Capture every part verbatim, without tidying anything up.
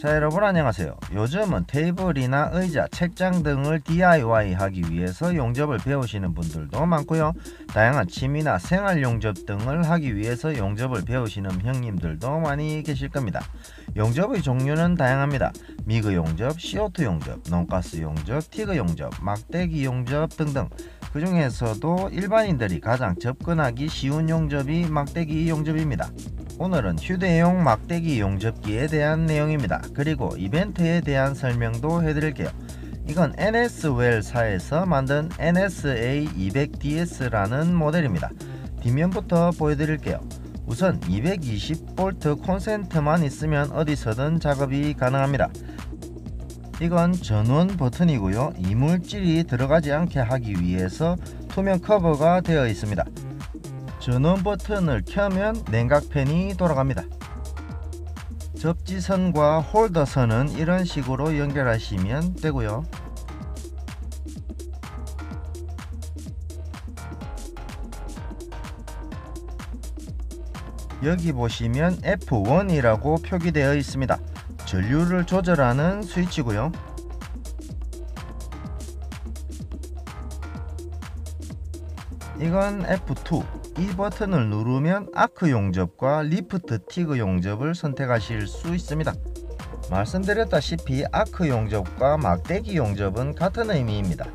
자, 여러분 안녕하세요. 요즘은 테이블이나 의자, 책장 등을 디아이와이 하기 위해서 용접을 배우시는 분들도 많고요, 다양한 취미나 생활 용접 등을 하기 위해서 용접을 배우시는 형님들도 많이 계실 겁니다. 용접의 종류는 다양합니다. 미그 용접, 씨오투 용접, 논가스 용접, 티그 용접, 막대기 용접 등등. 그 중에서도 일반인들이 가장 접근하기 쉬운 용접이 막대기 용접입니다. 오늘은 휴대용 막대기 용접기에 대한 내용입니다. 그리고 이벤트에 대한 설명도 해드릴게요. 이건 엔에스웰사에서 만든 엔에스에이 이백 디에스라는 모델입니다. 뒷면부터 보여드릴게요. 우선 이백이십 볼트 콘센트만 있으면 어디서든 작업이 가능합니다. 이건 전원 버튼이고요, 이물질이 들어가지 않게 하기 위해서 투명 커버가 되어 있습니다. 전원 버튼을 켜면 냉각팬이 돌아갑니다. 접지선과 홀더선은 이런 식으로 연결하시면 되고요. 여기 보시면 에프 원이라고 표기되어 있습니다. 전류를 조절하는 스위치고요. 이건 에프 투. 이 버튼을 누르면 아크 용접과 리프트 티그 용접을 선택하실 수 있습니다. 말씀드렸다시피 아크 용접과 막대기 용접은 같은 의미입니다.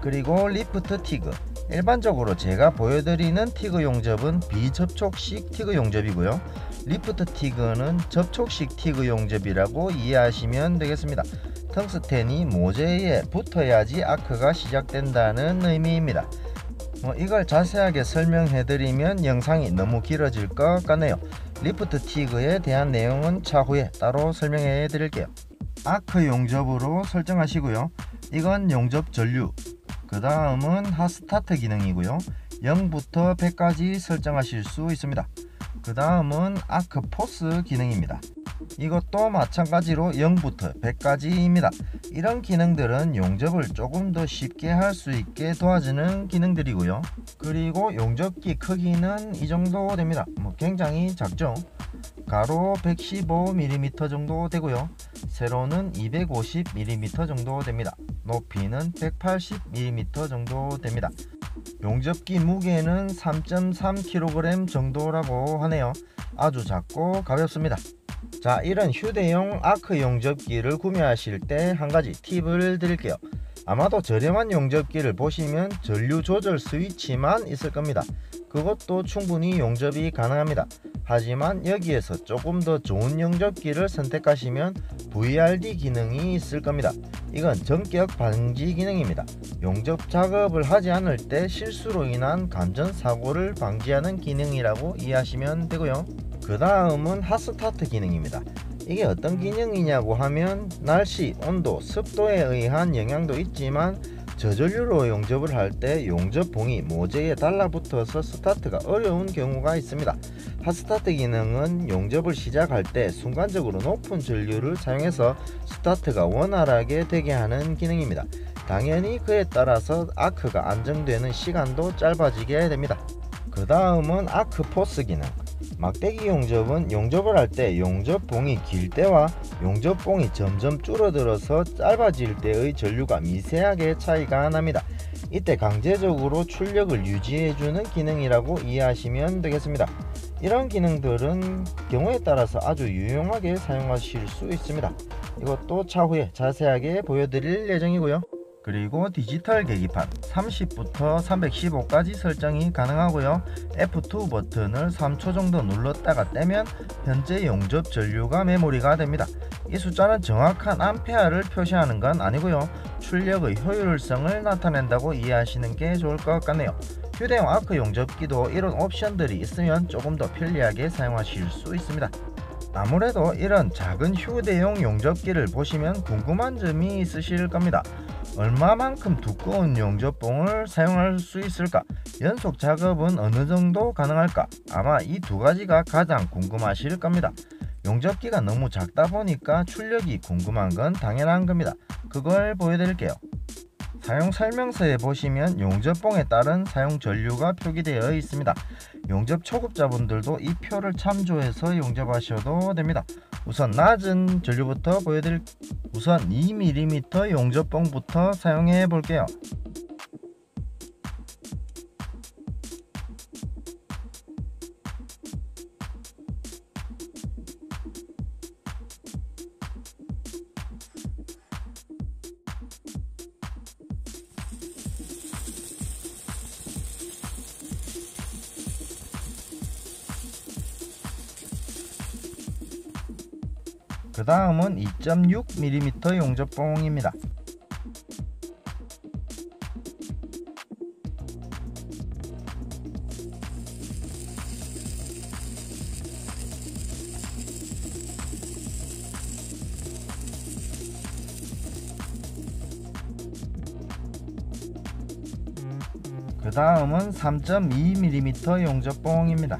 그리고 리프트 티그, 일반적으로 제가 보여드리는 티그 용접은 비접촉식 티그 용접이고요, 리프트 티그는 접촉식 티그 용접이라고 이해하시면 되겠습니다. 텅스텐이 모재에 붙어야지 아크가 시작된다는 의미입니다. 뭐 이걸 자세하게 설명해드리면 영상이 너무 길어질 것 같네요. 리프트 티그에 대한 내용은 차후에 따로 설명해드릴게요. 아크 용접으로 설정하시고요. 이건 용접 전류, 그 다음은 핫스타트 기능이고요, 영부터 백까지 설정하실 수 있습니다. 그 다음은 아크 포스 기능입니다. 이것도 마찬가지로 영부터 백까지입니다. 이런 기능들은 용접을 조금 더 쉽게 할 수 있게 도와주는 기능들이고요. 그리고 용접기 크기는 이 정도 됩니다. 뭐 굉장히 작죠. 가로 백십오 밀리미터 정도 되고요, 세로는 이백오십 밀리미터 정도 됩니다. 높이는 백팔십 밀리미터 정도 됩니다. 용접기 무게는 삼 점 삼 킬로그램 정도라고 하네요. 아주 작고 가볍습니다. 자, 이런 휴대용 아크 용접기를 구매하실 때 한가지 팁을 드릴게요. 아마도 저렴한 용접기를 보시면 전류 조절 스위치만 있을 겁니다. 그것도 충분히 용접이 가능합니다. 하지만 여기에서 조금 더 좋은 용접기를 선택하시면 브이알디 기능이 있을 겁니다. 이건 전격 방지 기능입니다. 용접 작업을 하지 않을 때 실수로 인한 감전사고를 방지하는 기능이라고 이해하시면 되고요. 그 다음은 핫스타트 기능입니다. 이게 어떤 기능이냐고 하면 날씨, 온도, 습도에 의한 영향도 있지만 저전류로 용접을 할 때 용접봉이 모재에 달라붙어서 스타트가 어려운 경우가 있습니다. 핫스타트 기능은 용접을 시작할 때 순간적으로 높은 전류를 사용해서 스타트가 원활하게 되게 하는 기능입니다. 당연히 그에 따라서 아크가 안정되는 시간도 짧아지게 됩니다. 그 다음은 아크 포스 기능. 막대기 용접은 용접을 할 때 용접봉이 길 때와 용접봉이 점점 줄어들어서 짧아질 때의 전류가 미세하게 차이가 납니다. 이때 강제적으로 출력을 유지해주는 기능이라고 이해하시면 되겠습니다. 이런 기능들은 경우에 따라서 아주 유용하게 사용하실 수 있습니다. 이것도 차후에 자세하게 보여드릴 예정이고요. 그리고 디지털 계기판 삼십부터 삼백십오까지 설정이 가능하고요, 에프 투 버튼을 삼 초 정도 눌렀다가 떼면 현재 용접 전류가 메모리가 됩니다. 이 숫자는 정확한 암페어를 표시하는 건 아니고요, 출력의 효율성을 나타낸다고 이해하시는 게 좋을 것 같네요. 휴대용 아크 용접기도 이런 옵션들이 있으면 조금 더 편리하게 사용하실 수 있습니다. 아무래도 이런 작은 휴대용 용접기를 보시면 궁금한 점이 있으실 겁니다. 얼마만큼 두꺼운 용접봉을 사용할 수 있을까? 연속 작업은 어느 정도 가능할까? 아마 이 두 가지가 가장 궁금하실 겁니다. 용접기가 너무 작다 보니까 출력이 궁금한 건 당연한 겁니다. 그걸 보여드릴게요. 사용설명서에 보시면 용접봉에 따른 사용전류가 표기되어 있습니다. 용접 초급자분들도 이 표를 참조해서 용접하셔도 됩니다. 우선 낮은 전류부터 보여드릴 우선 이 밀리미터 용접봉부터 사용해 볼게요. 그 다음은 이 점 육 밀리미터 용접봉입니다. 그 다음은 삼 점 이 밀리미터 용접봉입니다.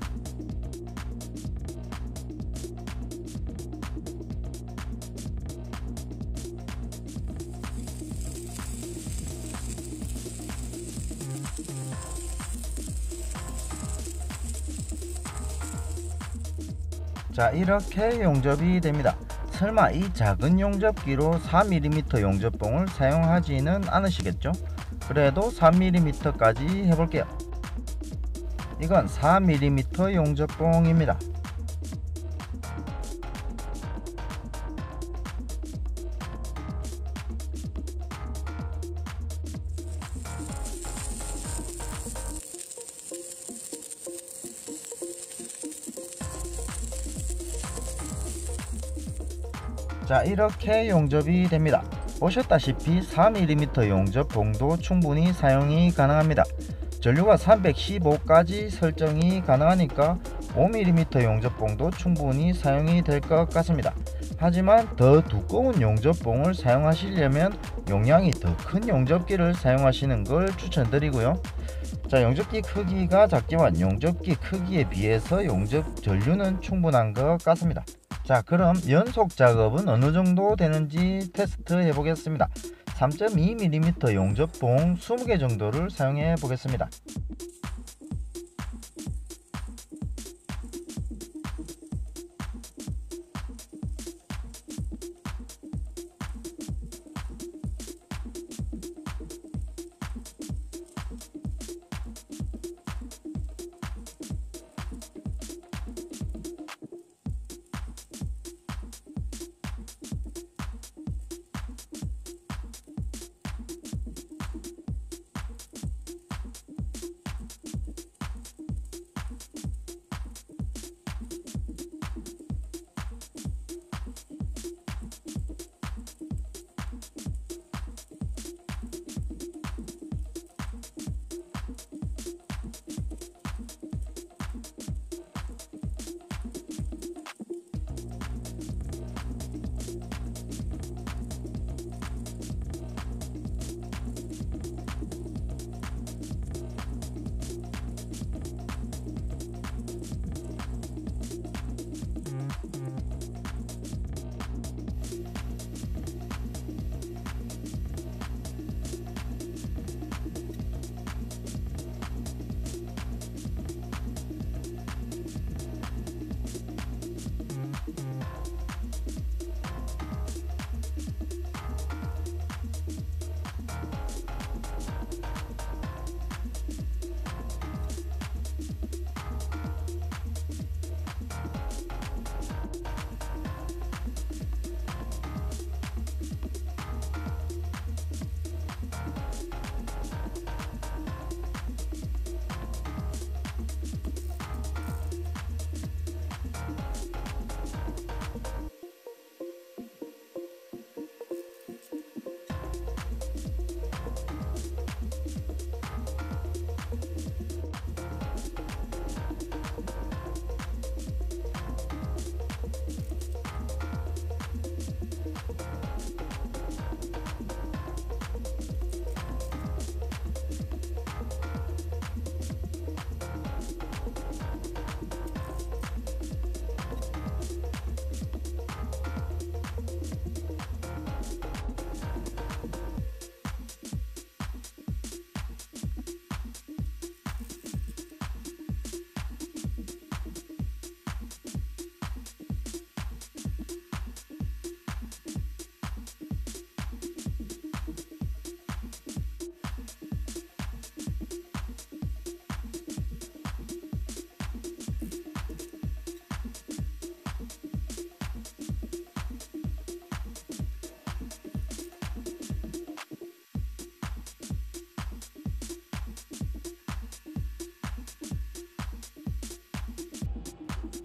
자, 이렇게 용접이 됩니다. 설마 이 작은 용접기로 사 밀리미터 용접봉을 사용하지는 않으시겠죠? 그래도 삼 밀리미터까지 해볼게요. 이건 사 밀리미터 용접봉입니다. 자, 이렇게 용접이 됩니다. 보셨다시피 사 밀리미터 용접봉도 충분히 사용이 가능합니다. 전류가 삼백십오까지 설정이 가능하니까 오 밀리미터 용접봉도 충분히 사용이 될 것 같습니다. 하지만 더 두꺼운 용접봉을 사용하시려면 용량이 더 큰 용접기를 사용하시는 걸 추천드리고요. 자, 용접기 크기가 작지만 용접기 크기에 비해서 용접 전류는 충분한 것 같습니다. 자, 그럼 연속 작업은 어느 정도 되는지 테스트 해 보겠습니다. 삼 점 이 밀리미터 용접봉 이십 개 정도를 사용해 보겠습니다.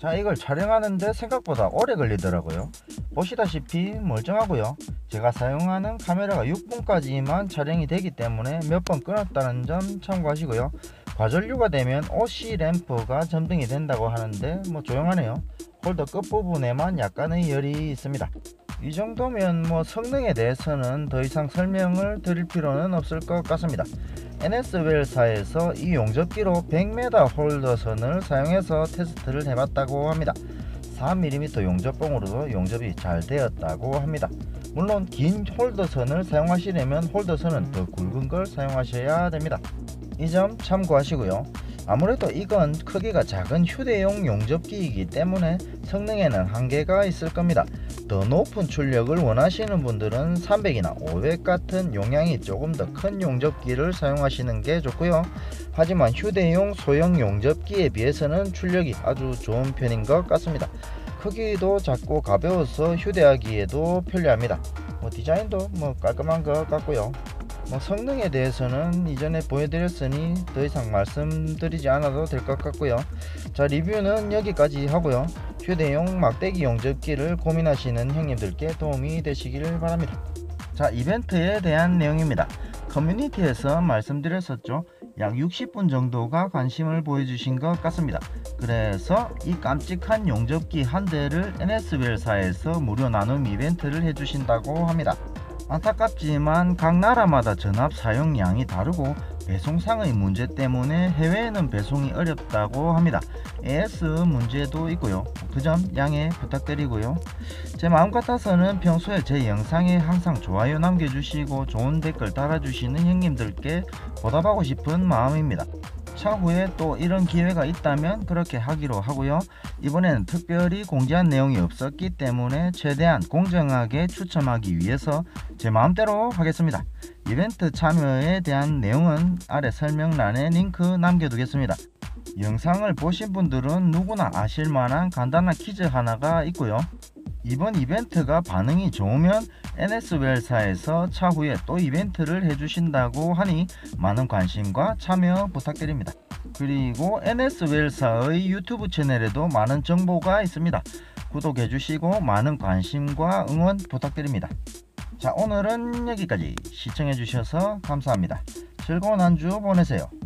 자, 이걸 촬영하는데 생각보다 오래 걸리더라고요. 보시다시피 멀쩡하고요. 제가 사용하는 카메라가 육 분까지만 촬영이 되기 때문에 몇 번 끊었다는 점 참고하시고요. 과전류가 되면 오씨 램프가 점등이 된다고 하는데 뭐 조용하네요. 홀더 끝부분에만 약간의 열이 있습니다. 이 정도면 뭐 성능에 대해서는 더 이상 설명을 드릴 필요는 없을 것 같습니다. 엔에스웰사에서 이 용접기로 백 미터 홀더선을 사용해서 테스트를 해봤다고 합니다. 사 밀리미터 용접봉으로도 용접이 잘 되었다고 합니다. 물론 긴 홀더선을 사용하시려면 홀더선은 더 굵은 걸 사용하셔야 됩니다. 이 점 참고하시고요. 아무래도 이건 크기가 작은 휴대용 용접기이기 때문에 성능에는 한계가 있을 겁니다. 더 높은 출력을 원하시는 분들은 삼백이나 오백 같은 용량이 조금 더 큰 용접기를 사용하시는 게 좋고요. 하지만 휴대용 소형 용접기에 비해서는 출력이 아주 좋은 편인 것 같습니다. 크기도 작고 가벼워서 휴대하기에도 편리합니다. 뭐 디자인도 뭐 깔끔한 것 같고요. 뭐 성능에 대해서는 이전에 보여드렸으니 더 이상 말씀드리지 않아도 될 것 같고요. 자, 리뷰는 여기까지 하고요. 휴대용 막대기 용접기를 고민하시는 형님들께 도움이 되시길 바랍니다. 자, 이벤트에 대한 내용입니다. 커뮤니티에서 말씀드렸었죠. 약 육십 분 정도가 관심을 보여주신 것 같습니다. 그래서 이 깜찍한 용접기 한 대를 엔에스웰사에서 무료 나눔 이벤트를 해주신다고 합니다. 안타깝지만 각 나라마다 전압 사용량이 다르고 배송상의 문제 때문에 해외에는 배송이 어렵다고 합니다. 에이에스 문제도 있고요. 그 점 양해 부탁드리고요. 제 마음 같아서는 평소에 제 영상에 항상 좋아요 남겨주시고 좋은 댓글 달아주시는 형님들께 보답하고 싶은 마음입니다. 차후에 또 이런 기회가 있다면 그렇게 하기로 하고요. 이번에는 특별히 공지한 내용이 없었기 때문에 최대한 공정하게 추첨하기 위해서 제 마음대로 하겠습니다. 이벤트 참여에 대한 내용은 아래 설명란에 링크 남겨두겠습니다. 영상을 보신 분들은 누구나 아실만한 간단한 퀴즈 하나가 있고요. 이번 이벤트가 반응이 좋으면 엔에스웰사에서 차후에 또 이벤트를 해주신다고 하니 많은 관심과 참여 부탁드립니다. 그리고 엔에스웰사의 유튜브 채널에도 많은 정보가 있습니다. 구독해주시고 많은 관심과 응원 부탁드립니다. 자, 오늘은 여기까지. 시청해주셔서 감사합니다. 즐거운 한 주 보내세요.